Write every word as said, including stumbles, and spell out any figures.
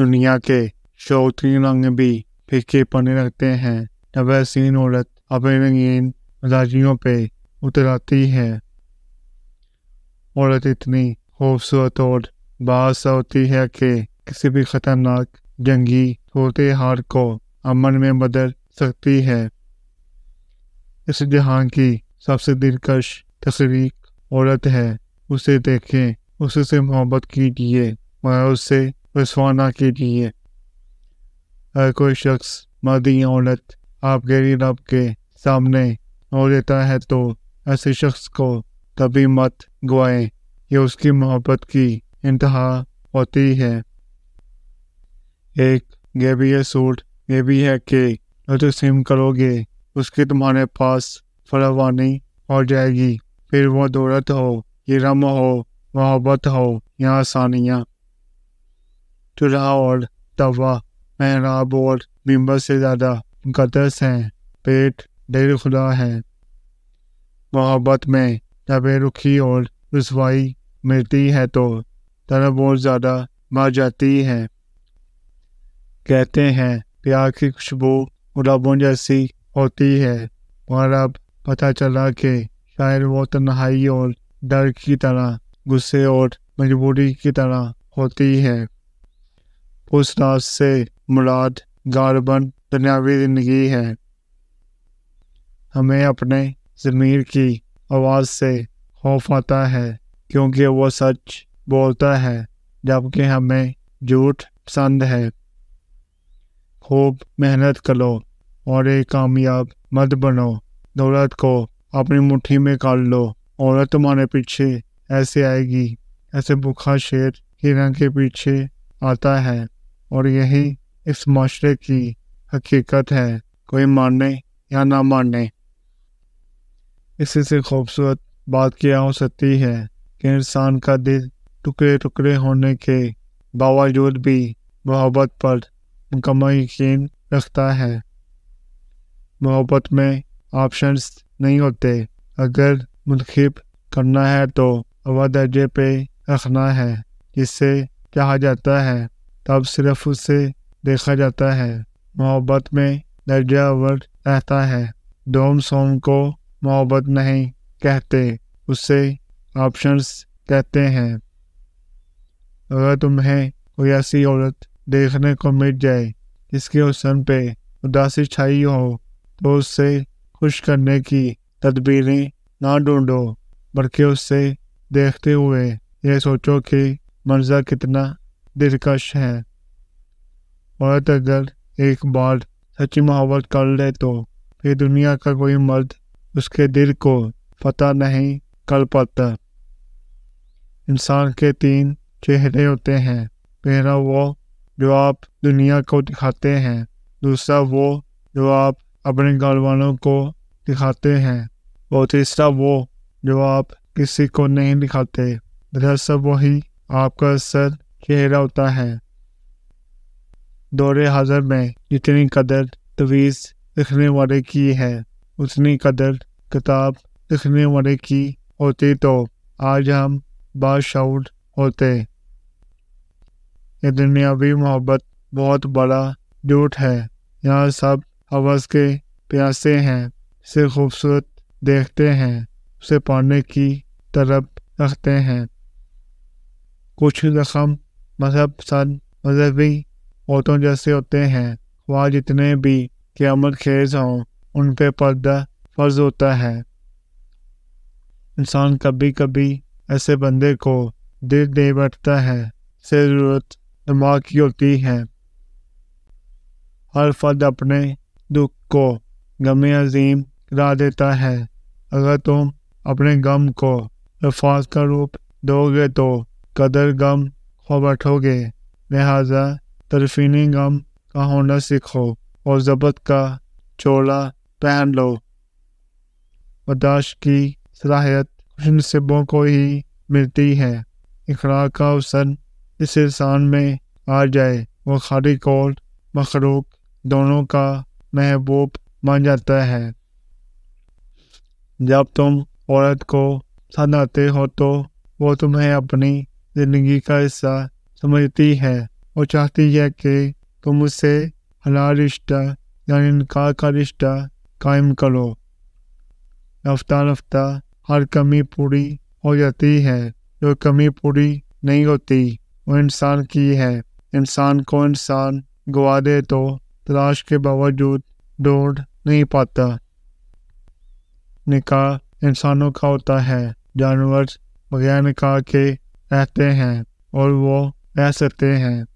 दुनिया के शौकीन रंग भी फीके पने लगते हैं। जब हसीन औरत अपने रंगीन मजाजियों पे उतर आती है। औरत इतनी खूबसूरत और बादशाह होती है कि किसी भी खतरनाक जंगी छोटे हार को अमन में बदल सकती है। इस जहां की सबसे दिलकश तस्वीर औरत है। उसे देखें, उससे मोहब्बत कीजिए मगर उससे विश्वाना कीजिए। हर कोई शख्स मर्दी औरत आपके लिए रब के सामने हो देता है, तो ऐसे शख्स को तभी मत गवाएं। ये उसकी मोहब्बत की इंतहा होती है। एक ये भी है सूट ये भी है कि जो तो सिम करोगे उसकी तुम्हारे पास फरावानी हो जाएगी। फिर वो दौलत हो, ये रम हो, मोहब्बत हो या आसानियाँ। चुराह और तवा महराब और मिंबर से ज़्यादा मुकद्दस हैं। पेट डेर खुदा है। मोहब्बत में जब रुखी और रसवाई मिलती है तो तरफ और ज़्यादा मर जाती है। कहते हैं प्यार की खुशबू गुलाबों जैसी होती है, और अब पता चला कि शायद वो तन्हाई और डर की तरह, गुस्से और मजबूरी की तरह होती है। उस रात से मुराद गारबन दुनियावी ज़िंदगी है। हमें अपने ज़मीर की आवाज़ से खौफ आता है क्योंकि वो सच बोलता है, जबकि हमें झूठ पसंद है। खूब मेहनत करो और एक कामयाब मर्द बनो। दौलत को अपनी मुट्ठी में कर लो, औरत तुम्हारे पीछे ऐसे आएगी ऐसे भूखा शेर हिरण के पीछे आता है। और यही इस माशरे की हकीकत है, कोई माने या ना माने। इसी से खूबसूरत बात क्या हो सकती है कि इंसान का दिल टुकड़े टुकड़े होने के बावजूद भी मोहब्बत पर मुकम्मल यकीन रखता है। मोहब्बत में ऑप्शंस नहीं होते। अगर मुनखिब करना है तो अवा दर्जे पे रखना है। जिससे चाहा जाता है तब सिर्फ उसे देखा जाता है। मोहब्बत में दर्जा अवर रहता है। डोम सोम को मोहब्बत नहीं कहते, उसे ऑप्शंस कहते हैं। अगर तुम्हें कोई ऐसी औरत देखने को मिल जाए जिसके हुस्न पे उदासी छाई हो, तो उससे खुश करने की तदबीरें ना ढूंढो, बल्कि उससे देखते हुए यह सोचो कि मंजर कितना दिलकश है। औरत अगर एक बार सच्ची मोहब्बत कर ले तो फिर दुनिया का कोई मर्द उसके दिल को फतह नहीं कर पाता। इंसान के तीन चेहरे होते हैं। पहला वो जो आप दुनिया को दिखाते हैं, दूसरा वो जो आप अपने घर वालों को दिखाते हैं, और तीसरा वो जो आप किसी को नहीं दिखाते। दरअसल वही आपका असल चेहरा होता है। दौरे हाज़र में जितनी कदर तवीज़ लिखने वाले की है, उतनी कदर किताब लिखने वाले की होती तो आज हम बाशऊर होते। ये दुनियावी मोहब्बत बहुत बड़ा झूठ है। यहाँ सब हवस के प्यासे हैं। इसे खूबसूरत देखते हैं, उसे पाने की तरफ रखते हैं। कुछ जख्म मजहब सन मजहबी औरतों जैसे होते हैं। वह जितने भी क़यामत खेज हों, उन पर पर्दा फर्ज होता है। इंसान कभी कभी ऐसे बंदे को दिल दे बैठता है। से ज़रूरत दिमाग की होती है। हर फर्द अपने दुख को गमे अजीम करा देता है। अगर तुम अपने गम को रफात का रूप दोगे तो कदर गम खो बैठोगे। लिहाजा तरफीनी गम का होना सीखो और ज़बत का चोला पहन लो। बर्दाश्त की सलाहियत खुशनसीबों को ही मिलती है। इकरार का हुस्न इस इंसान में आ जाए, वो खालिक और मखलूक दोनों का महबूब बन जाता है। जब तुम औरत को पसंद आते हो तो वो तुम्हें अपनी ज़िंदगी का हिस्सा समझती है। और चाहती है कि तुम मुझसे हलाल रिश्ता यानी इनकार का रिश्ता कायम करो। रफ्ता रफ्ता हर कमी पूरी हो जाती है, जो कमी पूरी नहीं होती वो इंसान की है। इंसान को इंसान गवा दे तो तलाश के बावजूद ढूंढ नहीं पाता। निकाह इंसानों का होता है, जानवर बगैर निकाह के रहते हैं और वो रह सकते हैं।